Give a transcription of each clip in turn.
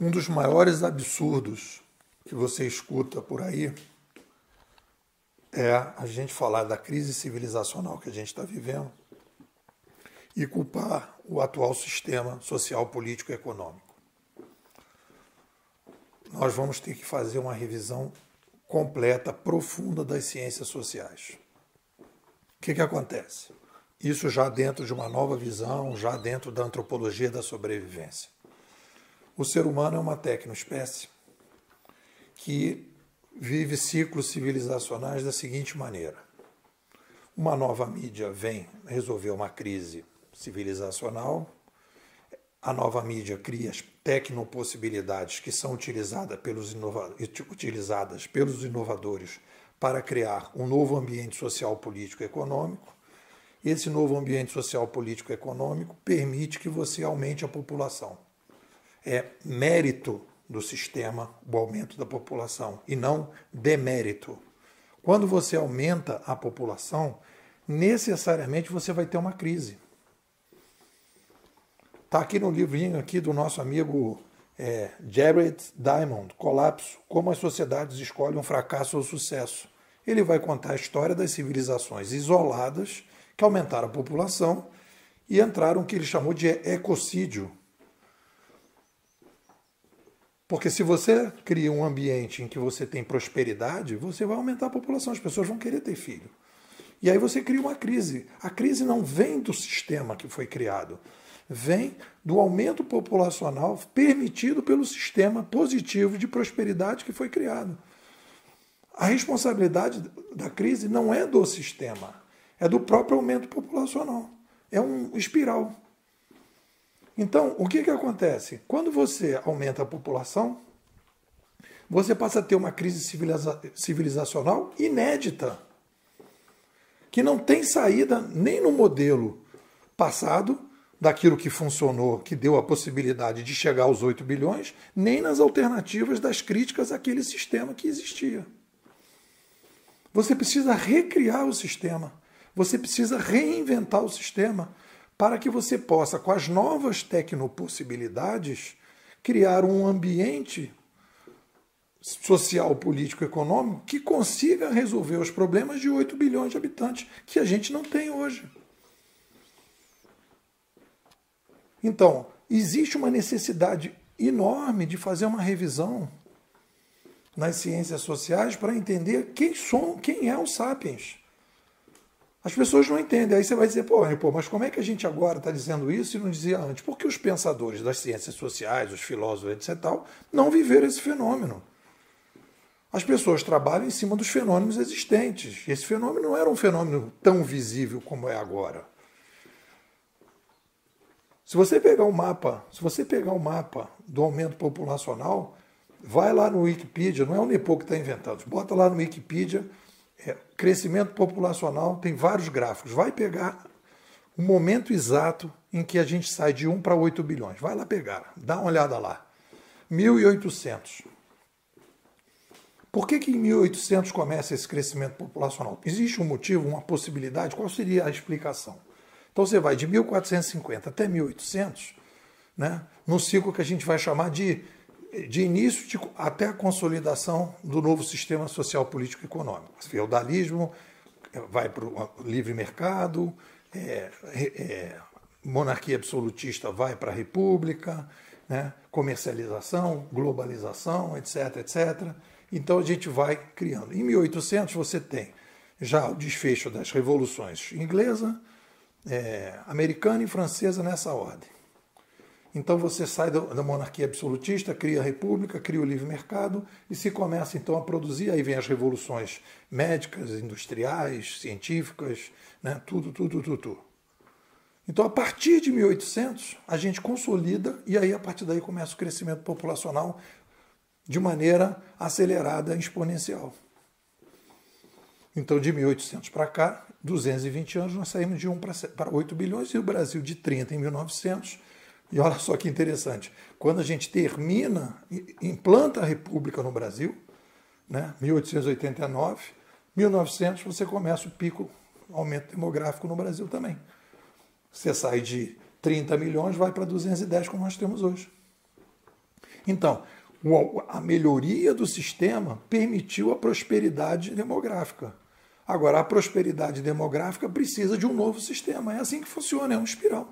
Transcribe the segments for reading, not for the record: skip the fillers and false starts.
Um dos maiores absurdos que você escuta por aí é a gente falar da crise civilizacional que a gente está vivendo e culpar o atual sistema social, político e econômico. Nós vamos ter que fazer uma revisão completa, profunda das ciências sociais. O que acontece? Isso já dentro de uma nova visão, já dentro da antropologia da sobrevivência. O ser humano é uma tecnoespécie que vive ciclos civilizacionais da seguinte maneira. Uma nova mídia vem resolver uma crise civilizacional, a nova mídia cria as tecnopossibilidades que são utilizadas pelos inovadores para criar um novo ambiente social, político e econômico. Esse novo ambiente social, político e econômico permite que você aumente a população. É mérito do sistema o aumento da população e não demérito. Quando você aumenta a população, necessariamente você vai ter uma crise. Está aqui no livrinho aqui do nosso amigo Jared Diamond, Colapso, como as sociedades escolhem um fracasso ou sucesso. Ele vai contar a história das civilizações isoladas que aumentaram a população e entraram o que ele chamou de ecocídio. Porque se você cria um ambiente em que você tem prosperidade, você vai aumentar a população, as pessoas vão querer ter filho. E aí você cria uma crise. A crise não vem do sistema que foi criado, vem do aumento populacional permitido pelo sistema positivo de prosperidade que foi criado. A responsabilidade da crise não é do sistema, é do próprio aumento populacional. É um espiral. Então, o que acontece? Quando você aumenta a população, você passa a ter uma crise civilizacional inédita, que não tem saída nem no modelo passado, daquilo que funcionou, que deu a possibilidade de chegar aos 8 bilhões, nem nas alternativas das críticas àquele sistema que existia. Você precisa recriar o sistema, você precisa reinventar o sistema, para que você possa, com as novas tecnopossibilidades, criar um ambiente social, político, econômico que consiga resolver os problemas de 8 bilhões de habitantes, que a gente não tem hoje. Então, existe uma necessidade enorme de fazer uma revisão nas ciências sociais para entender quem é o Sapiens. As pessoas não entendem. Aí você vai dizer, pô, mas como é que a gente agora está dizendo isso e não dizia antes? Porque os pensadores das ciências sociais, os filósofos, etc., não viveram esse fenômeno. As pessoas trabalham em cima dos fenômenos existentes. Esse fenômeno não era um fenômeno tão visível como é agora. Se você pegar o mapa do aumento populacional, vai lá no Wikipedia, não é o Nepo que está inventando, bota lá no Wikipedia... crescimento populacional, tem vários gráficos. Vai pegar o momento exato em que a gente sai de 1 para 8 bilhões. Vai lá pegar, dá uma olhada lá. 1800. Por que em 1800 começa esse crescimento populacional? Existe um motivo, uma possibilidade? Qual seria a explicação? Então você vai de 1450 até 1800, né, num ciclo que a gente vai chamar de início até a consolidação do novo sistema social, político e econômico. Feudalismo, vai para o livre mercado, monarquia absolutista vai para a república, né, comercialização, globalização, etc., etc. Então a gente vai criando. Em 1800 você tem já o desfecho das revoluções inglesa, americana e francesa nessa ordem. Então você sai da monarquia absolutista, cria a república, cria o livre mercado e se começa então a produzir. Aí vem as revoluções médicas, industriais, científicas, né? Tudo. Então a partir de 1800 a gente consolida e aí a partir daí começa o crescimento populacional de maneira acelerada, exponencial. Então de 1800 para cá, 220 anos, nós saímos de 1 para 8 bilhões e o Brasil de 30 em 1900. E olha só que interessante, quando a gente implanta a República no Brasil, né, 1889, 1900 você começa o pico, aumento demográfico no Brasil também. Você sai de 30 milhões, vai para 210 como nós temos hoje. Então, a melhoria do sistema permitiu a prosperidade demográfica. Agora, a prosperidade demográfica precisa de um novo sistema. É assim que funciona, é um espiral.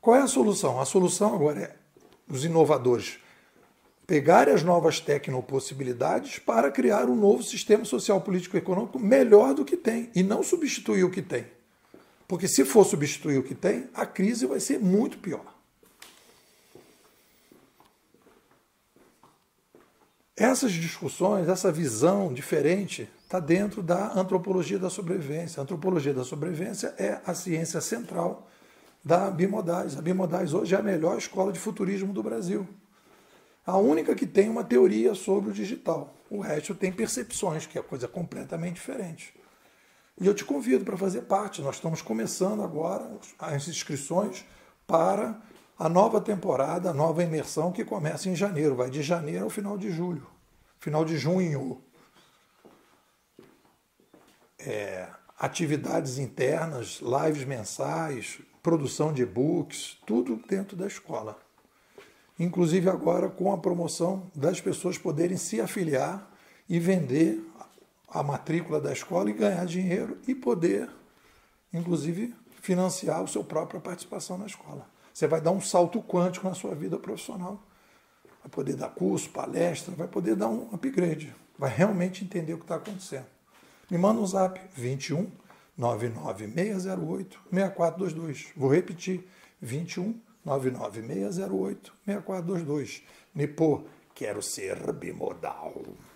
Qual é a solução? A solução agora é os inovadores pegarem as novas tecnopossibilidades para criar um novo sistema social, político e econômico melhor do que tem e não substituir o que tem. Porque se for substituir o que tem, a crise vai ser muito pior. Essas discussões, essa visão diferente está dentro da antropologia da sobrevivência. A antropologia da sobrevivência é a ciência central da Bimodais. A Bimodais hoje é a melhor escola de futurismo do Brasil. A única que tem uma teoria sobre o digital. O resto tem percepções, que é coisa completamente diferente. E eu te convido para fazer parte. Nós estamos começando agora as inscrições para a nova temporada, a nova imersão que começa em janeiro, vai de janeiro ao final de julho, final de junho. Atividades internas, lives mensais, produção de e-books, tudo dentro da escola. Inclusive agora com a promoção das pessoas poderem se afiliar e vender a matrícula da escola e ganhar dinheiro e poder, inclusive, financiar a sua própria participação na escola. Você vai dar um salto quântico na sua vida profissional. Vai poder dar curso, palestra, vai poder dar um upgrade. Vai realmente entender o que está acontecendo. Me manda um zap, 21 99608 6422. Vou repetir, 21 99608 6422. Nipô, quero ser bimodal.